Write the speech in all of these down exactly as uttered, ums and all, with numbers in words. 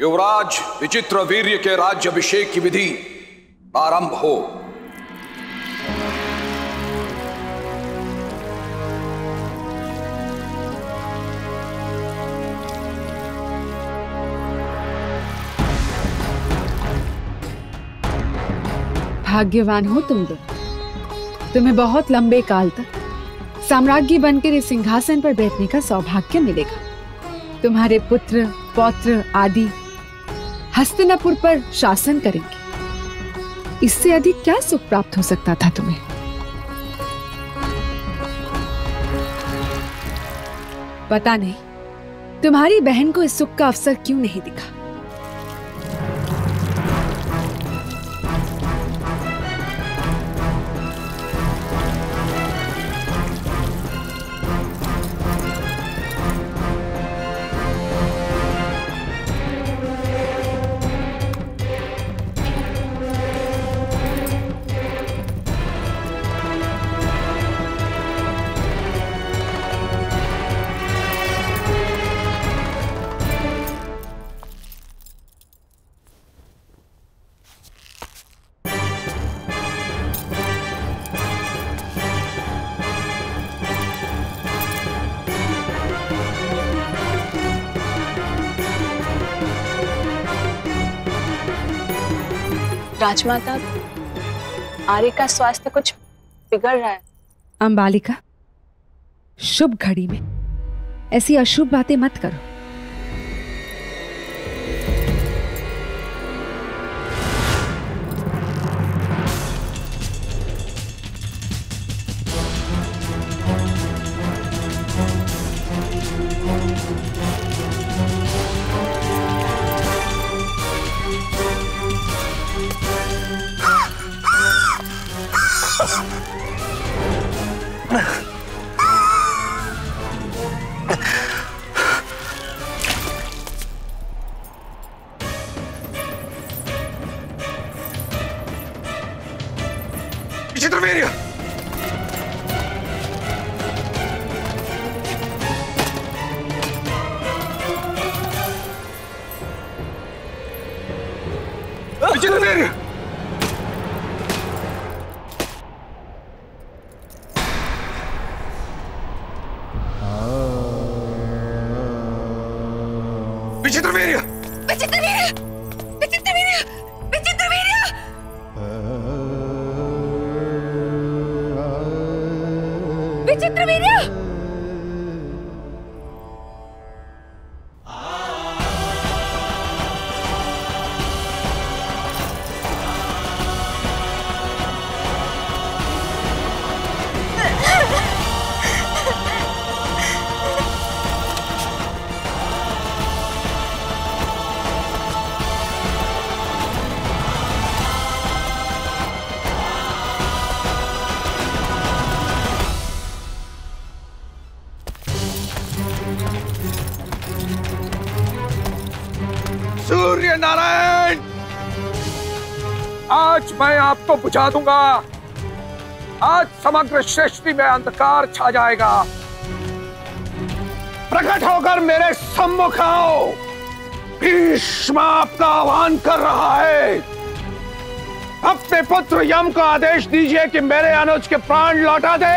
युवराज विचित्रवीर्य के राज्याभिषेक की विधि प्रारंभ हो। भाग्यवान हो तुम लोग, तुम्हें बहुत लंबे काल तक साम्राज्ञी बनकर इस सिंहासन पर बैठने का सौभाग्य मिलेगा। तुम्हारे पुत्र पौत्र आदि हस्तिनापुर पर शासन करेंगे। इससे अधिक क्या सुख प्राप्त हो सकता था तुम्हें? पता नहीं तुम्हारी बहन को इस सुख का अवसर क्यों नहीं दिखा। राजमाता, आर्य का स्वास्थ्य कुछ बिगड़ रहा है। अंबालिका, शुभ घड़ी में ऐसी अशुभ बातें मत करो। विचित्रवीर्य, विचित्रवीर्य, विचित्रवीर्य, विचित्रवीर्य। सूर्य नारायण, आज मैं आपको बुझा दूंगा। आज समग्र सृष्टि में अंधकार छा जाएगा। प्रकट होकर मेरे सम्मुख आओ। भीष्मा आपका आह्वान कर रहा है। अपने पुत्र यम को आदेश दीजिए कि मेरे अनुज के प्राण लौटा दे।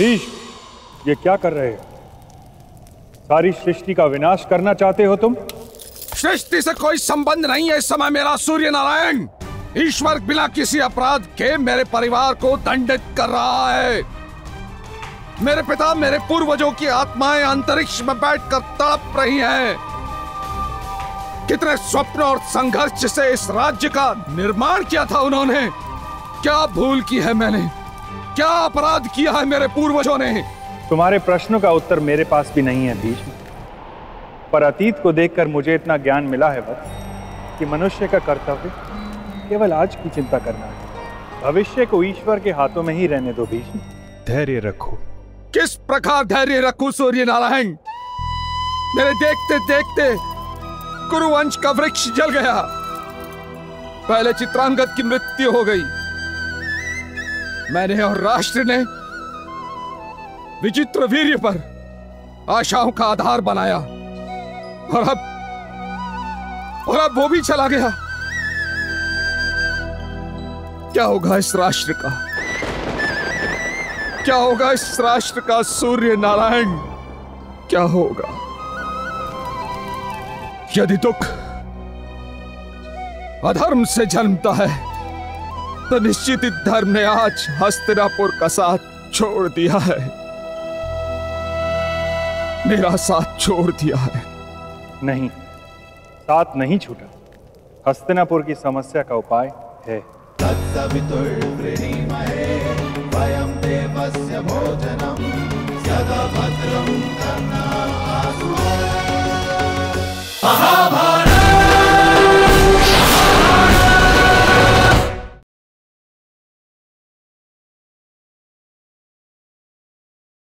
भीष्म, ये क्या कर रहे हो? सारी सृष्टि का विनाश करना चाहते हो तुम? सृष्टि से कोई संबंध नहीं है इस समय मेरा सूर्य नारायण। ईश्वर बिना किसी अपराध के मेरे परिवार को दंडित कर रहा है। मेरे पिता, मेरे पूर्वजों की आत्माएं अंतरिक्ष में बैठकर तड़प रही हैं। कितने स्वप्न और संघर्ष से इस राज्य का निर्माण किया था उन्होंने। क्या भूल की है मैंने? क्या अपराध किया है मेरे पूर्वजों ने? तुम्हारे प्रश्नों का उत्तर मेरे पास भी नहीं है भीष्म। पर अतीत को देखकर मुझे इतना ज्ञान मिला है वत्स कि मनुष्य का कर्तव्य केवल आज की चिंता करना है। भविष्य को ईश्वर के हाथों में ही रहने दो। भीष्म, धैर्य रखो। किस प्रकार धैर्य रखूं सूर्य नारायण? मेरे देखते देखते कुरुवंश का वृक्ष जल गया। पहले चित्रांगद की मृत्यु हो गई। मैंने और राष्ट्र ने विचित्रवीर्य पर आशाओं का आधार बनाया और अब और अब वो भी चला गया। क्या होगा इस राष्ट्र का? क्या होगा इस राष्ट्र का सूर्य नारायण? क्या होगा यदि दुख अधर्म से जन्मता है तो निश्चित ही धर्म ने आज हस्तिनापुर का साथ छोड़ दिया है, मेरा साथ छोड़ दिया है। नहीं, साथ नहीं छूटा। हस्तिनापुर की समस्या का उपाय है। भोजनम